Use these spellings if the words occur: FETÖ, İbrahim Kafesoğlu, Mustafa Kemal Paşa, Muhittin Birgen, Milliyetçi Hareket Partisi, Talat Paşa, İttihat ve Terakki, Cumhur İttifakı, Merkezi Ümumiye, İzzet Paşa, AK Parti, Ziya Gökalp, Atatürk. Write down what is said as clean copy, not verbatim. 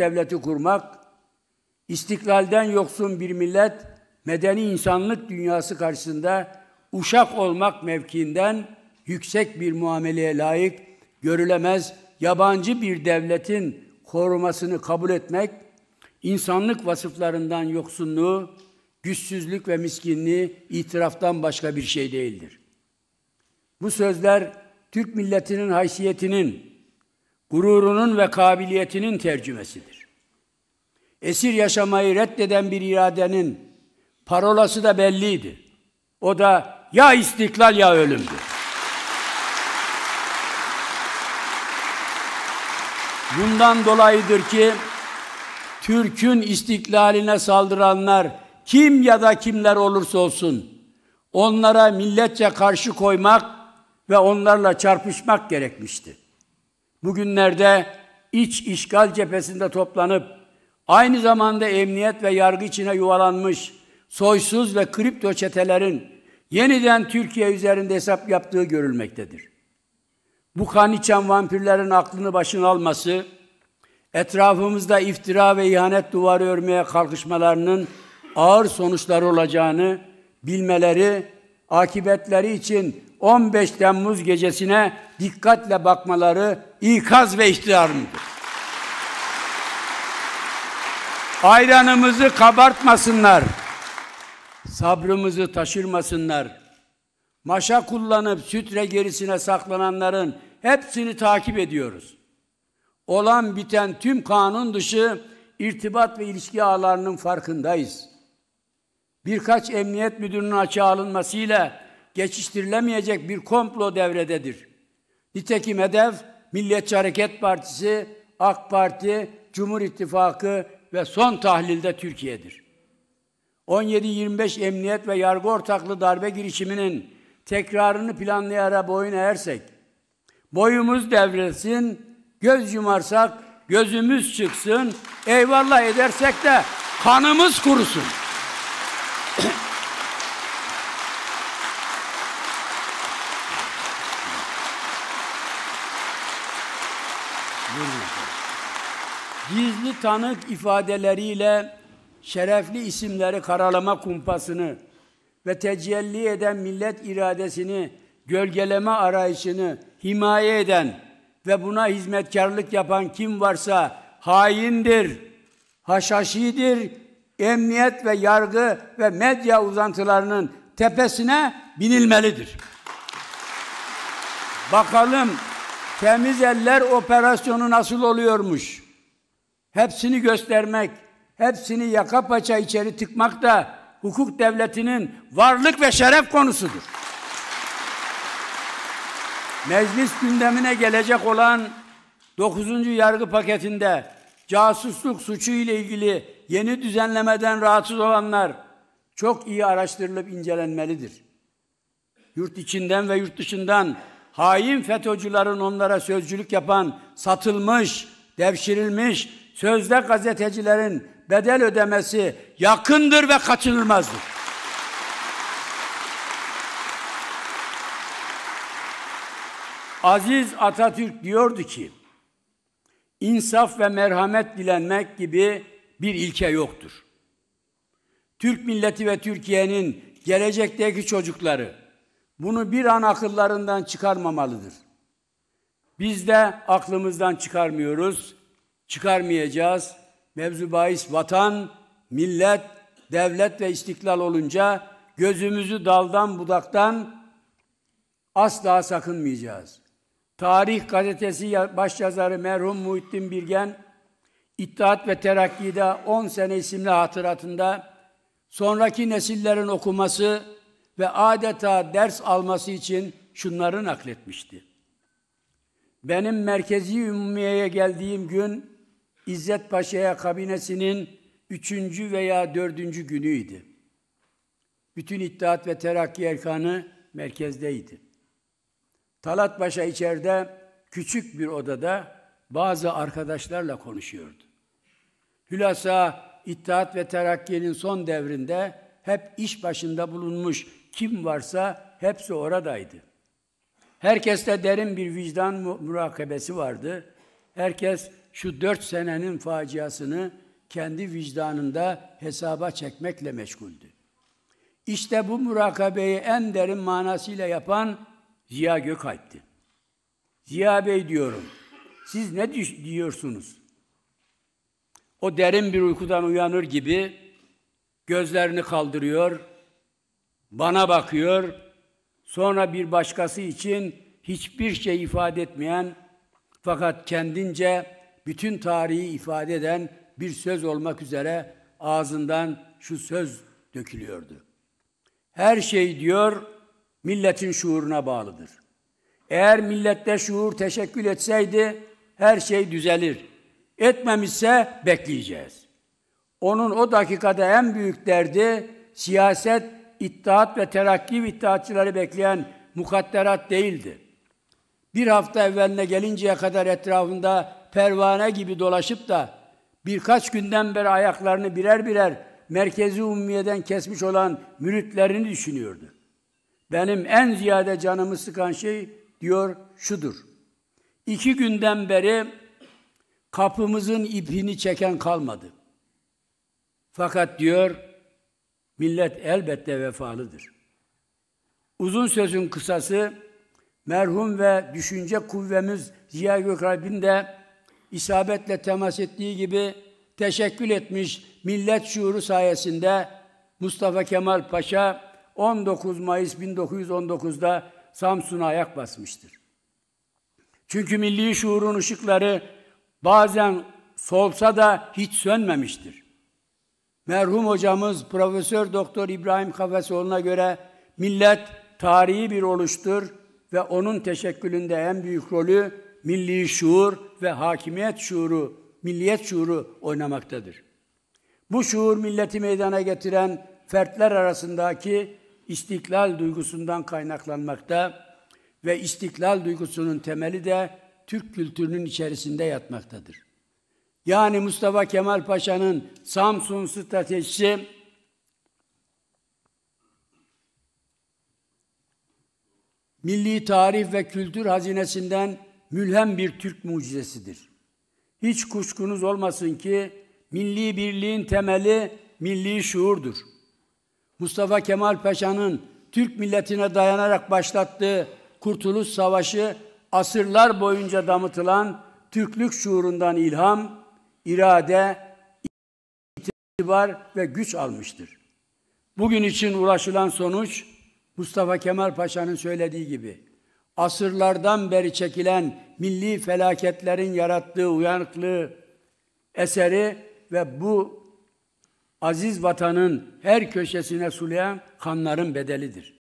devleti kurmak, istiklalden yoksun bir millet, medeni insanlık dünyası karşısında uşak olmak mevkiinden yüksek bir muameleye layık, görülemez yabancı bir devletin korumasını kabul etmek, insanlık vasıflarından yoksunluğu, güçsüzlük ve miskinliği itiraftan başka bir şey değildir. Bu sözler Türk milletinin haysiyetinin, gururunun ve kabiliyetinin tercümesidir. Esir yaşamayı reddeden bir iradenin parolası da belliydi. O da ya istiklal ya ölümdür. Bundan dolayıdır ki Türk'ün istiklaline saldıranlar kim ya da kimler olursa olsun onlara milletçe karşı koymak ve onlarla çarpışmak gerekmişti. Bugünlerde iç işgal cephesinde toplanıp aynı zamanda emniyet ve yargı içine yuvalanmış soysuz ve kripto çetelerin yeniden Türkiye üzerinde hesap yaptığı görülmektedir. Bu kan içen vampirlerin aklını başına alması, etrafımızda iftira ve ihanet duvarı örmeye kalkışmalarının ağır sonuçları olacağını bilmeleri, akıbetleri için 15 Temmuz gecesine dikkatle bakmaları ikaz ve ihtarımdır. Ayranımızı kabartmasınlar, sabrımızı taşırmasınlar. Maşa kullanıp sütre gerisine saklananların hepsini takip ediyoruz. Olan biten tüm kanun dışı irtibat ve ilişki ağlarının farkındayız. Birkaç emniyet müdürünün açığa alınmasıyla geçiştirilemeyecek bir komplo devrededir. Nitekim hedef Milliyetçi Hareket Partisi, AK Parti, Cumhur İttifakı ve son tahlilde Türkiye'dir. 17-25 emniyet ve yargı ortaklı darbe girişiminin tekrarını planlayarak boyun eğersek, boyumuz devrilsin, göz yumarsak, gözümüz çıksın, eyvallah edersek de kanımız kurusun. Gizli tanık ifadeleriyle şerefli isimleri karalama kumpasını ve tecelli eden millet iradesini, gölgeleme arayışını himaye eden ve buna hizmetkarlık yapan kim varsa haindir, haşhaşidir, emniyet ve yargı ve medya uzantılarının tepesine binilmelidir. Bakalım temiz eller operasyonu nasıl oluyormuş? Hepsini göstermek, hepsini yaka paça içeri tıkmak da hukuk devletinin varlık ve şeref konusudur. Meclis gündemine gelecek olan 9. yargı paketinde casusluk suçu ile ilgili yeni düzenlemeden rahatsız olanlar çok iyi araştırılıp incelenmelidir. Yurt içinden ve yurt dışından hain FETÖ'cülerin onlara sözcülük yapan satılmış, devşirilmiş sözde gazetecilerin bedel ödemesi yakındır ve kaçınılmazdır. Aziz Atatürk diyordu ki, insaf ve merhamet dilenmek gibi bir ilke yoktur. Türk milleti ve Türkiye'nin gelecekteki çocukları bunu bir an akıllarından çıkarmamalıdır. Biz de aklımızdan çıkarmıyoruz, çıkarmayacağız. Mevzu bahis vatan, millet, devlet ve istiklal olunca gözümüzü daldan budaktan asla sakınmayacağız. Tarih gazetesi başyazarı merhum Muhittin Birgen, İttihat ve Terakki'de 10 sene isimli hatıratında sonraki nesillerin okuması ve adeta ders alması için şunları nakletmişti. Benim Merkezi Ümumiye'ye geldiğim gün, İzzet Paşa'ya kabinesinin 3. veya 4. günüydü. Bütün İttihat ve Terakki erkanı merkezdeydi. Talat Paşa içeride küçük bir odada bazı arkadaşlarla konuşuyordu. Hülasa İttihat ve Terakki'nin son devrinde hep iş başında bulunmuş kim varsa hepsi oradaydı. Herkeste derin bir vicdan murakabesi vardı. Herkes şu 4 senenin faciasını kendi vicdanında hesaba çekmekle meşguldü. İşte bu murakabeyi en derin manasıyla yapan Ziya Gökalp'ti. Ziya Bey diyorum, siz ne diyorsunuz? O derin bir uykudan uyanır gibi gözlerini kaldırıyor, bana bakıyor, sonra bir başkası için hiçbir şey ifade etmeyen fakat kendince bütün tarihi ifade eden bir söz olmak üzere ağzından şu söz dökülüyordu. Her şey diyor, milletin şuuruna bağlıdır. Eğer millette şuur teşekkül etseydi her şey düzelir. Etmemişse bekleyeceğiz. Onun o dakikada en büyük derdi siyaset, ittihat ve terakki ve ittihatçıları bekleyen mukadderat değildi. Bir hafta evveline gelinceye kadar etrafında pervane gibi dolaşıp da birkaç günden beri ayaklarını birer birer Merkezi Ümumiye'den kesmiş olan müritlerini düşünüyordu. Benim en ziyade canımı sıkan şey diyor şudur. 2 günden beri kapımızın ipini çeken kalmadı. Fakat diyor millet elbette vefalıdır. Uzun sözün kısası merhum ve düşünce kuvvemiz Ziya Gökalp'in de isabetle temas ettiği gibi teşekkül etmiş millet şuuru sayesinde Mustafa Kemal Paşa 19 Mayıs 1919'da Samsun'a ayak basmıştır. Çünkü milli şuurun ışıkları bazen solsa da hiç sönmemiştir. Merhum hocamız Profesör Doktor İbrahim Kafesoğlu'na göre millet tarihi bir oluştur ve onun teşekkülünde en büyük rolü milli şuur ve hakimiyet şuuru, milliyet şuuru oynamaktadır. Bu şuur milleti meydana getiren fertler arasındaki istiklal duygusundan kaynaklanmakta ve istiklal duygusunun temeli de Türk kültürünün içerisinde yatmaktadır. Yani Mustafa Kemal Paşa'nın Samsun stratejisi milli tarih ve kültür hazinesinden mülhem bir Türk mucizesidir. Hiç kuşkunuz olmasın ki milli birliğin temeli milli şuurdur. Mustafa Kemal Paşa'nın Türk milletine dayanarak başlattığı Kurtuluş Savaşı asırlar boyunca damıtılan Türklük şuurundan ilham, irade, itibar ve güç almıştır. Bugün için ulaşılan sonuç Mustafa Kemal Paşa'nın söylediği gibi asırlardan beri çekilen milli felaketlerin yarattığı uyanıklığı eseri ve bu aziz vatanın her köşesine sulayan kanların bedelidir.